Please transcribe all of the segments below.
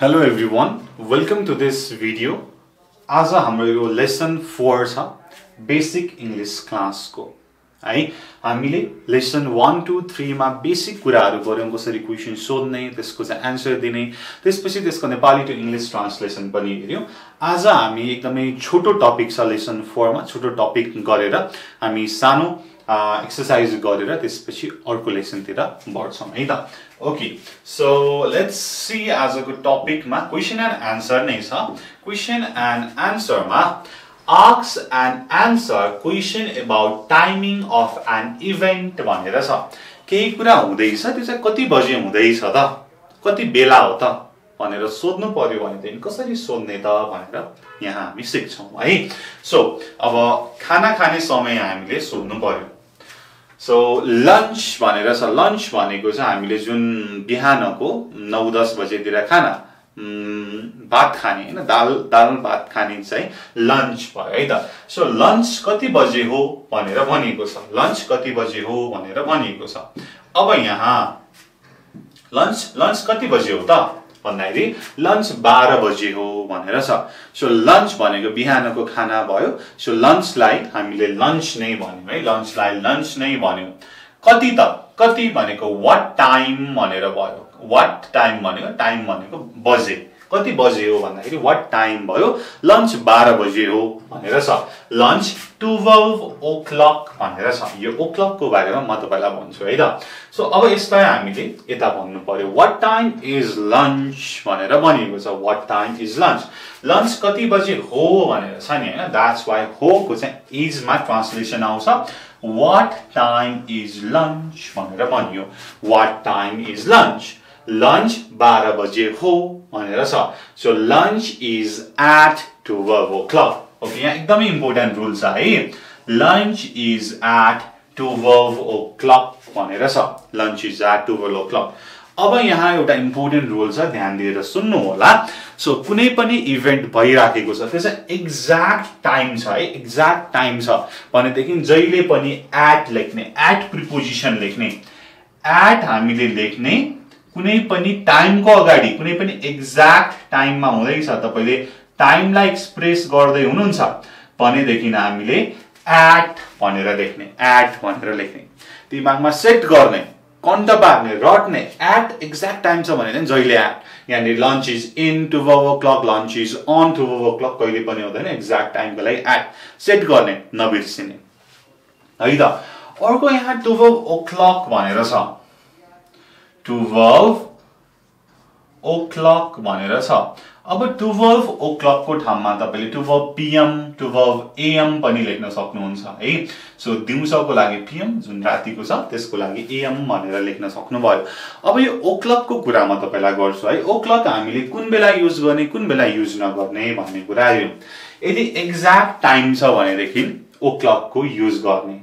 Hello everyone, welcome to this video. आज हमारे यो लेसन 4 छ बेसिक इंग्लिश क्लास को है। हामीले लेसन 1 2 3 मा बेसिक कुराहरु गर्यौं, कसरी क्वेशन सोध्ने, त्यसको चाहिँ आन्सर दिने, त्यसपछि त्यसको नेपाली टु इंग्लिश ट्रान्सलेसन पनि हेर्यौं। आज हामी एकदमै छोटो टपिक छ, लेसन 4 मा छोटो टपिक गरेर हामी सानो एक्सरसाइज गरेर त्यसपछि अर्को लेसन तिर बढ्छौं है त। ओके, सो लेट्स सी आजको टपिक मा क्वेशन एन्ड आन्सर नै छ। क्वेशन एन्ड आन्सर मा ask and answer question about timing of an event भनेर छ। केही कुरा हुँदैछ, त्यो चाहिँ कति बजे हुँदैछ त, कति बेला हो त भनेर सोध्नु पर्यो भने चाहिँ कसरी सोध्ने त भनेर यहाँ हामी सिक्छौं है। सो अब खाना खाने समय हामीले सोध्नु पर्यो। सो लन्च भनेर छ। लन्च भनेको चाहिँ हामीले जुन बिहानको 9-10 बजेतिर खाना भात खाने हैन, दाल भात खाने चाहिँ लन्च भयो है त। सो लन्च कति बजे हो भनेर भनिएको छ, लन्च कति बजे हो भनेर भनिएको छ। अब यहाँ लन्च कति बजे हो त भन्दाखेरि लन्च 12 बजे हो भनेर छ। सो लन्च भनेको बिहानको खाना भयो। सो लन्चलाई हामीले लन्च नै भन्यौ है, लन्चलाई लन्च नै भन्यौ। कति त, कति भनेको व्हाट टाइम भनेर भयो। व्हाट टाइम भनेको बजे, कति बजे हो भन्दाखेरि व्हाट टाइम भयो, लन्च 12 बजे हो भनेर छ। लन्च 12 o'clock भनेर छ। यो o'clock को बारेमा म तपाईलाई भन्छु है त। सो अब यसलाई हामीले यता भन्नु पर्यो, व्हाट टाइम इज लन्च भनेर भनिएको छ। What time is lunch, lunch कति बजे हो भनेर छ नि हैन। दैट्स व्हाई हो को चाहिँ इज मा ट्रान्सलेसन आउँछ, व्हाट टाइम इज लन्च भनेर भनियो। What time is lunch, lunch 12 बजे हो भनेर छ। So lunch is at 12 o'clock। Okay, यहाँ एकदमै इम्पोर्टेन्ट रुल छ है, लन्च इज एट 12 o'clock भनेर छ। Lunch is at 12 o'clock। अब यहाँ एउटा इम्पोर्टेन्ट रुल छ, ध्यान दिएर सुन्नु होला। सो कुनै पनि इभेन्ट भइराखेको छ, त्यसै एक्ज्याक्ट टाइम छ है, एक्ज्याक्ट टाइम छ भनेदेखि जहिले पनि एट लेख्ने, एट प्रिपोजिसन लेख्ने। एट हामीले लेख्ने कुनै पनि टाइमको अगाडि, कुनै पनि एक्ज्याक्ट टाइममा हुँदैछ, तपाईले टाइमलाई एक्सप्रेस गर्दै हुनुहुन्छ भनेदेखि हामीले एट भनेर लेख्ने, एट भनेर लेख्ने, दिमागमा सेट गर्ने, कन्ट बार्ने, रट्ने। एट एक्ज्याक्ट टाइम छ भने जहिले एट, यानी lunch is in 12 o'clock, lunch is on 12 o'clock कहिले पनि हुँदैन। एक्ज्याक्ट टाइमको लागि एट सेट गर्ने, नबिर्सिने है त। अर्को यहाँ 12 o'clock भनेर छ, 12 o'clock भनेर छ। अब 12 o'clock को ठाउँमा तपाईले 12 PM, 12 AM पनि लेख्न सक्नुहुन्छ है। सो दिउँसोको लागि PM जुन रातिको छ त्यसको लागि AM भनेर लेख्न सक्नुभयो। अब यो o'clock को कुरा म तपाईलाई गर्छु है। o'clock हामीले कुन बेला युज गर्ने, कुन बेला युज नगर्ने भन्ने कुरा आयो। यदि एक्ज्याक्ट टाइम छ भनेदेखि o'clock को युज गर्ने।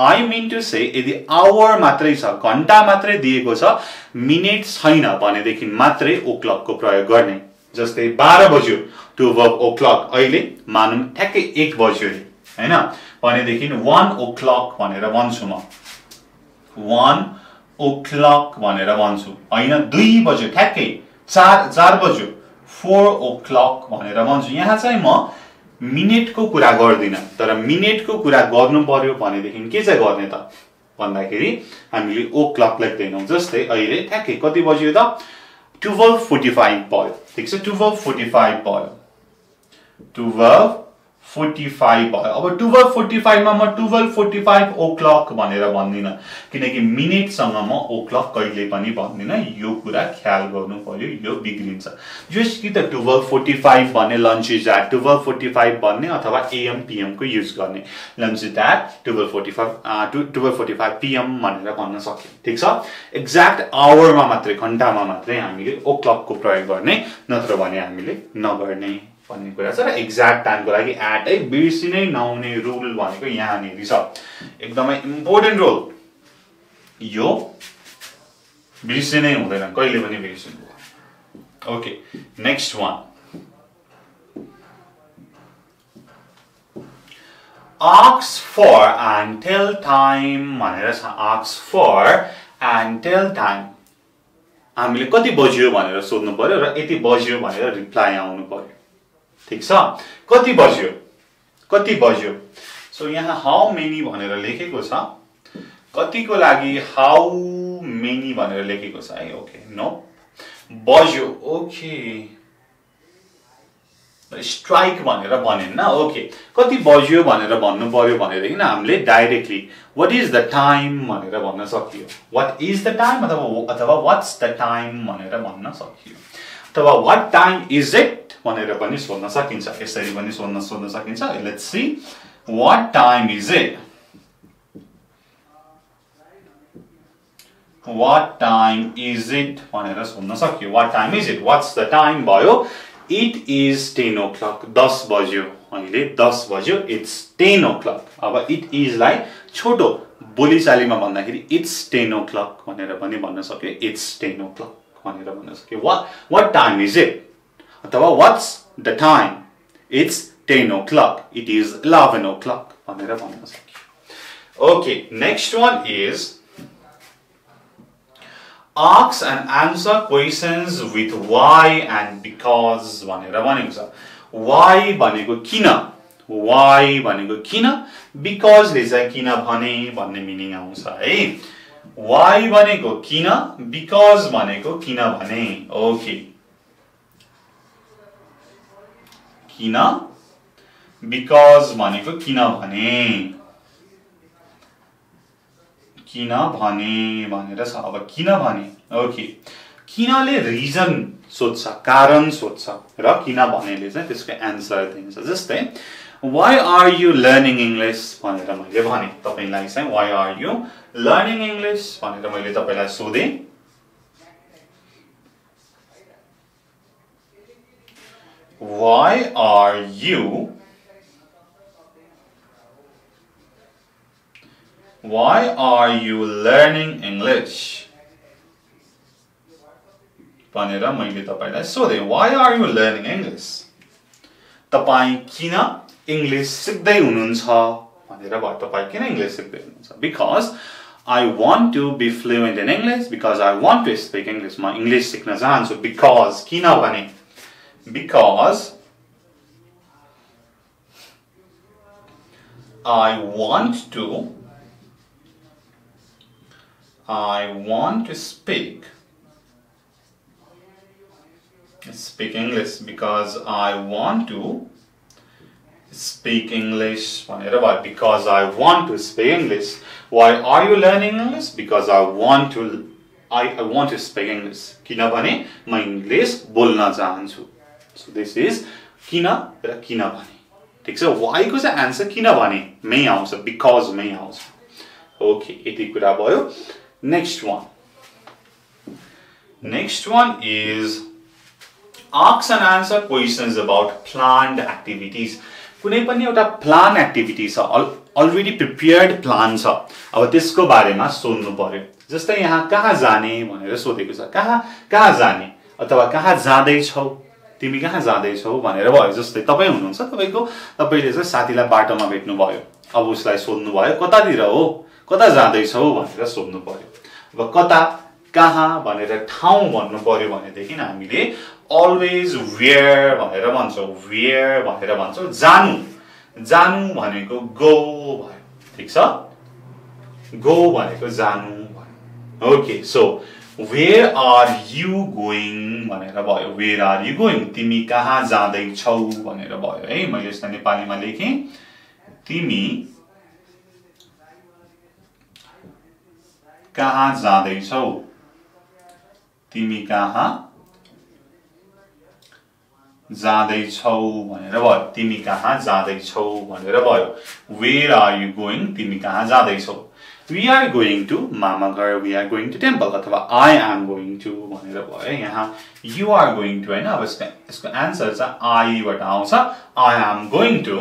I mean to say यदि आवर मात्रै छ, घण्टा मात्रै दिएको छ, मिनेट छैन भनेदेखि मात्रै o'clock को प्रयोग गर्ने। जस्तै 12 बज्यो 12 o'clock, अहिले मानौं ठ्याक्कै 1 बज्यो हैन भनेदेखि 1 o'clock भनेर भन्छु म, 1 o'clock भनेर भन्छु। हैन 2 बज्यो ठ्याक्कै 4 बज्यो 4 o'clock भनेर भन्छु। यहाँ चाहिँ म मिनेट को कुरा गर्दिन, तर मिनेट को कुरा गर्नु पर्यो भनेदेखि के चाहिँ गर्ने त भन्दाखेरि हामीले o'clock लेख्दैनौं। जस्तै अहिले ठ्याक्कै कति बज्यो त 12:45 भयो, ठीक छ 12:45 भयो, 12:45 भयो। अब 12:45 मा म 12:45 o'clock भनेर भन्दिन, किनकि मिनेट सँग म o'clock कहिले पनि भन्दिन। यो कुरा ख्याल गर्नु पर्यो, यो बिग्रिन्छ। जस्ट कि त 12:45 भन्ने, लन्च इज एट 12:45 भन्ने, अथवा AM PM को युज गर्ने, lunch is at 12:45 to 12:45 PM भनेर भन्न सकिन्छ। ठीक छ, एक्ज्याक्ट आवरमा मात्रै, घण्टामा मात्रै हामीले o'clock को प्रयोग गर्ने, नत्र भने हामीले नगर्ने भन्ने कुरा छ। र एक्ज्याक्ट टाइमको लागि एट है, बिर्सिनै नहुने रुल भनेको यहाँनिर छ, एकदमै इम्पोर्टेन्ट रुल यो, बिर्सिनै हुँदैन, कहिले पनि बिर्सिनु हुँदैन। Okay, next one, ask for and tell time भनेर छ। Ask for and tell time, हामीले कति बज्यो भनेर सोध्नु पर्यो र यति बज्यो भनेर रिप्लाई आउनु पर्यो। ठीक छ, कति बज्यो, कति बज्यो। सो यहाँ हाउ मेनी भनेर लेखेको छ, कतिको लागि हाउ मेनी भनेर लेखेको छ है। ओके नो बज्यो, ओके स्ट्राइक भनेर भनेन। ओके कति बज्यो भनेर भन्नु पर्यो भनेदेखि हामीले directly what is the time भनेर भन्न सकियो। वाट इज द टाइम अथवा वाट्स द टाइम भनेर भन्न सकियो, अथवा वाट टाइम इज इट भनेर पनि सोध्न सकिन्छ, यसरी पनि सोध्न सकिन्छ। Let's see what time is it, what time is it भनेर सोध्न सकियो। What time is it, what's the time भयो, इट इज 10 o'clock, 10 बज्यो, अहिले 10 बज्यो, इट्स 10 o'clock। अब इट इज लाई छोटो बोलीचालीमा भन्दाखेरि इट्स 10 o'clock भनेर पनि भन्न सक्यो, इट्स 10 o'clock भनेर भन्न सक्यो। वाट टाइम इज इट अथवा what's the time, it's 10 o'clock, it is 11 o'clock भनेर भन्न सक्यो। Okay next one is ask and answer questions with why and because भनेर भनेको छ। why भनेको किन, why भनेको किन, because ले चाहिँ किन भने भन्ने मिनिङ आउँछ है। why भनेको किन, because भनेको किन भने। ओके किन, because भनेको किन भने, किन भने भनेर छ। अब किन भने, ओके किनले रिजन सोध्छ, कारण सोध्छ र किन भनेले चाहिँ त्यसको एन्सर दिन्छ। जस्तै why are you learning English भनेर मैले भने तपाईलाई चाहिँ, why are you learning English भनेर मैले तपाईलाई सोधे, why are you, why are you learning English भनेर मैले तपाईलाई सोधे। why are you learning English, तपाई किन इंग्लिश सिक्दै हुनुहुन्छ भनेर भयो, तपाई किन इंग्लिश सिक्दै हुनुहुन्छ। because I want to be fluent in English, because I want to speak English, म इंग्लिश सिक्न चाहन्छु। because किन भने, because I want to speak English, because I want to speak English भनेर भयो, because I want to speak English। why are you learning English, because I want to speak English, किनभने म English बोल्न चाहन्छु। so this is किन र किन भने। ठीक छ, why को चाहिँ आन्सर किन भने मै आउँछ, because मै आउँछ। ओके यति कुरा भयो। Next one is ask and answer questions about planned activities। कुनै पनि एउटा प्लान एक्टिभिटी छ, अलरेडी प्रिपेयर्ड प्लान छ, अब त्यसको बारेमा सोध्नु पर्यो। जस्तै यहाँ कहाँ जाने भनेर सोधेको छ, कहाँ जाने अथवा कहाँ जाँदैछौ, तिमी कहाँ जाँदैछौ भनेर भयो। जस्तै तपाईँ हुनुहुन्छ, तपाईँले चाहिँ साथीलाई बाटोमा भेट्नुभयो, अब उसलाई सोध्नुभयो कतातिर हो, कता जाँदैछौ भनेर सोध्नु पर्यो। अब कता कहाँ भनेर ठाउँ भन्नु पर्यो भनेदेखि हामीले अलवेज वेयर भनेर भन्छौँ, वेयर भनेर भन्छौँ। जानु, जानु भनेको गो भयो। ठीक छ, गो भनेको जानु भयो। Okay so where are you going भनेर भयो, वेयर आर यु गोइङ, तिमी कहाँ जाँदैछौ भनेर भयो है। मैले यसलाई नेपालीमा लेखेँ, तिमी कहाँ जाँदैछौ, तिमी कहाँ जाँदैछौ भनेर भयो, तिमी कहाँ जाँदैछौ भनेर भयो। वेयर आर यु गोइङ, तिमी कहाँ जाँदैछौ। वी आर गोइङ टु मामाघर, we are going to temple अथवा आई एम गोइङ टु भनेर भयो। यहाँ यु आर गोइङ टु होइन, अब यसको एन्सर चाहिँ आईबाट आउँछ, I am going to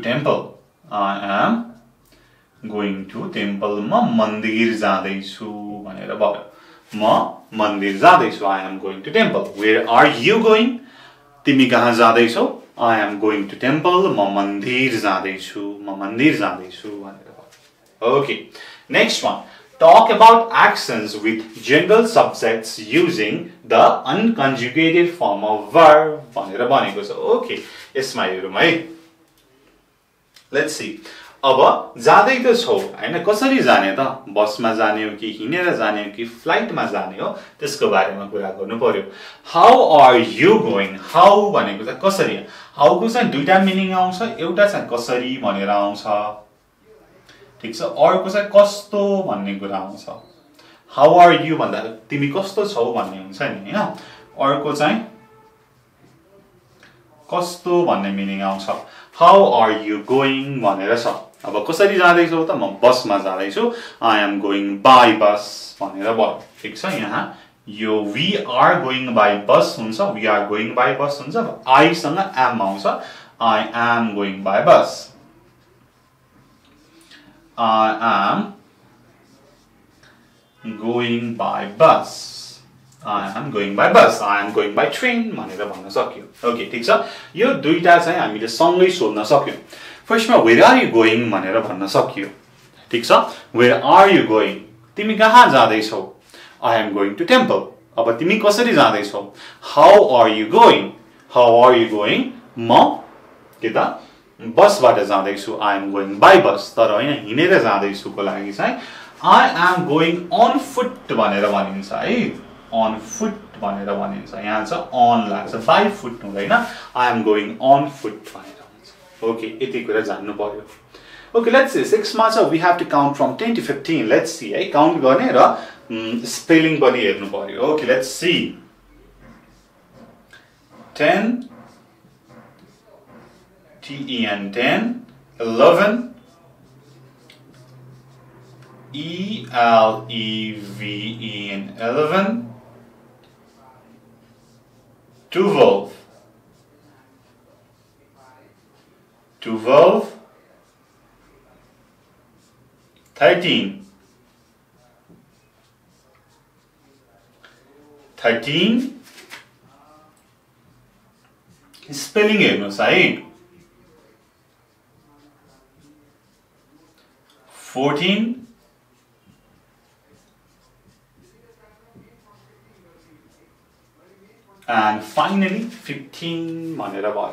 temple, I am going to temple, म मन्दिर जाँदैछु भनेर भयो, म मन्दिर जाँदैछु। I am going to temple। where are you going, तिमी कहाँ जाँदैछौ। I am going to temple, म मन्दिर जाँदैछु भनेर भयो। Okay Next one, talk about actions with general subjects using the unconjugated form of verb. Okay, yes, my dear. Let's see. अब ज़्यादा ही तो छो है ना कसरी जाने था बस में जाने हो कि हिनेर जाने हो कि फ्लाइट में जाने हो त्यसको बारेमा कुरा गर्नु पर्यो. How are you going. How भनेको चाहिँ कसरी. हाउ को चाहिँ दुईटा मिनिङ आउँछ. एउटा चाहिँ कसरी भनेर आउँछ, ठीक छ. अर्को चाहिँ कस्तो भन्ने कुरा आउँछ. हाउ आर यू भन्दा तिमी कस्तो छौ भन्ने हुन्छ नि, हैन. अर्को चाहिँ कस्तो भन्ने मिनिङ आउँछ. हाउ आर यू गोइङ भनेर छ. अब कसरी जाँदै छौ त. म बसमा जाँदै छु. I am going by bus भनेर भयो, ठीक छ. यहाँ यो we are going by bus हुन्छ. We are going by bus हुन्छ. आई सँग एम आउँछ. I am going by bus. I am going by bus. I am going by bus. I am going by train. भनेर भन्न सक्यो. Okay, ठीक छ. यो दुईटा चाहिँ हामीले सँगै सोध्न सक्यौं. फर्स्टमा where are you going भनेर भन्न सक्यो, ठीक छ. Where are you going? तिमी कहाँ जाँदै छौ? I am going to temple. अब तिमी कसरी जाँदै छौ? How are you going? How are you going? म केटा बसबाट जाँदै छु. I am going by bus. तर हैन हिनेर जाँदै छुको लागि चाहिँ I am going on foot भनेर भनिन्छ है. On foot भनेर भनिन्छ. यहाँ चाहिँ on लाग्छ, by foot हुँदैन. I am going on foot भनेर हुन्छ. ओके, यति कुरा जान्नु पर्यो. ओके, लेट्स सी 6 मा चाहिँ we have to count from 10 to 15. Let's see है काउन्ट गर्ने र स्पेलिङ पनि हेर्नु पर्यो. Okay, let's see 10 T E N 10 11 E L E V E N 11 12 13 spelling हेर्नुहोस् है. 14 and finally 15 भनेर भयो.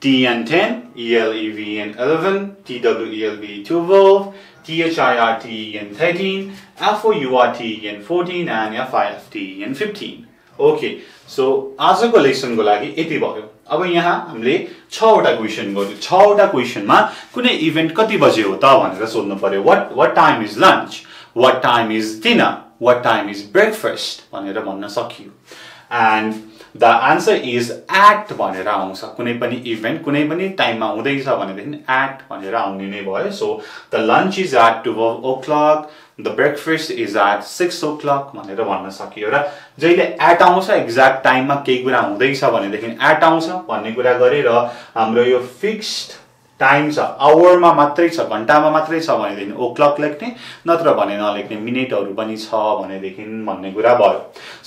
T and 10, E L E V and 11, T W E L V 12, T H I R T and 13, F O U R T and 14 and F I F T and 15. Okay, so आजको लेसनको लागि यति भयो. अब यहाँ हामीले 6वटा question गर्यौं. 6वटा क्वेशनमा कुनै event कति बजे हो त भनेर सोध्नु पर्यो. What time is lunch? What time is dinner? What time is breakfast? भनेर भन्न सकियो. And the answer is at भनेर आउँछ. कुनै पनि इभेन्ट कुनै पनि टाइममा हुँदैछ भनेदेखि at भनेर आउने नै भयो. So the lunch is at 12 o'clock, the breakfast is at 6 o'clock भनेर भन्न सकियो. र जहिले at आउँछ एक्ज्याक्ट टाइममा केही कुरा हुँदैछ भनेदेखि at आउँछ भन्ने कुरा गरेर हाम्रो यो फिक्स्ड टाइम छ. आवरमा मात्रै छ, घण्टामा मात्रै छ भनेदेखि ओ क्लक लेख्ने, नत्र भने नलेख्ने. मिनेटहरु पनि छ भनेदेखि भन्ने कुरा भयो.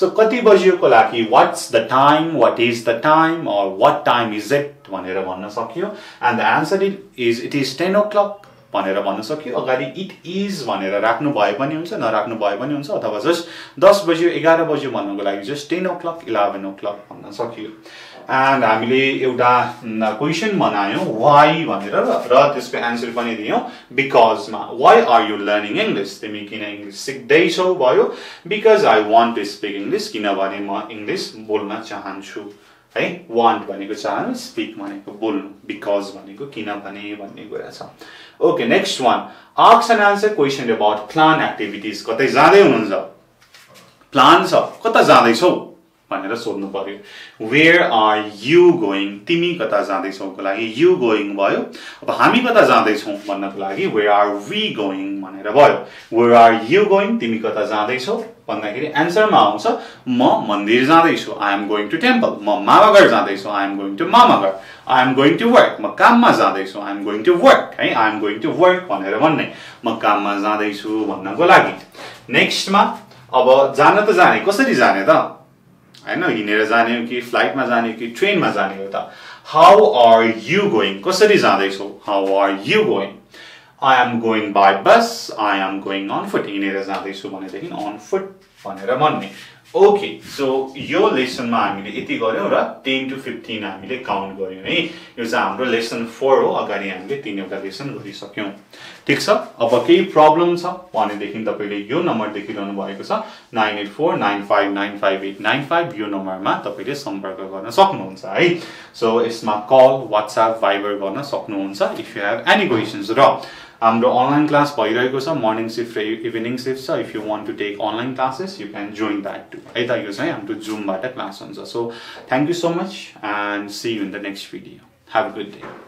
सो कति बजेको लागि what's the time, what is the time or what time is it भनेर भन्न सकियो. And the answer is it is 10 o'clock भनेर भन्न सकियो. अगाडि इट इज भनेर राख्नु भए पनि हुन्छ, नराख्नु भए पनि हुन्छ. अथवा जस्ट 10 बजे 11 बजे भन्नुको लागि जस्ट 10 o'clock 11 o'clock भन्न सकियो. And हामीले एउटा क्वेशन बनायौं why भनेर र त्यसको आन्सर पनि दियौं because मा. Why are you learning English? तिमी किन इंग्लिश सिक्दै छौ भयो. Because I want to speak English. किनभने म इंग्लिश बोल्न चाहन्छु है. want भनेको चाहनु, speak भनेको बोल्नु, because भनेको किनभने भन्ने कुरा छ. Okay, next one ask and answer question about plan activities. कतै जाँदै हुनुहुन्छ, प्लान छ, कता जाँदै छौ भनेर सोध्नु पर्यो. Where are you going? तिमी कता जाँदै छौ को लागि you going भयो. अब हामी कता जाँदै छौ भन्नको लागि where are we going भनेर भयो. Where are you going? तिमी कता जाँदै छौ भन्दाखेरि आन्सरमा आउँछ म मन्दिर जाँदै छु. I am going to temple. म मामाघर जाँदै छु. I am going to मामाघर. I am going to work. म काममा जाँदै छु. I am going to work. है, I am going to work भनेर भन्ने. म काममा जाँदै छु भन्नको लागि. नेक्स्टमा अब जान त जाने, कसरी जाने त हैन. हिनेर जाने हो कि फ्लाइट में जाने हो कि ट्रेन में जाने हो त. हाउ आर यू गोइङ, कसरी जाँदै छौ. How are you going. I am going by bus, I am going on foot. On foot. Okay, so your lesson ma hamile yeti garyo ra 10 to 15 hamile count garyo hai. Yo cha hamro lesson 4 ho. Agadi hamile tinwata lesson garisakyau. Thik cha. Aba kehi problem cha bhane dekhi tapaile yo number dekirahnu bhayeko cha 9849595895 yo number ma tapaile sampark garna sakनुहुन्छ hai. So isma call, WhatsApp, Viber garna sakनुहुन्छ if you have any questions ra. Our online class bhairaheko cha, morning shift, evening shift. So if you want to take online classes, you can join that too. Aita yo chahi hamro Zoom bata class huncha. So thank you so much and see you in the next video. Have a good day.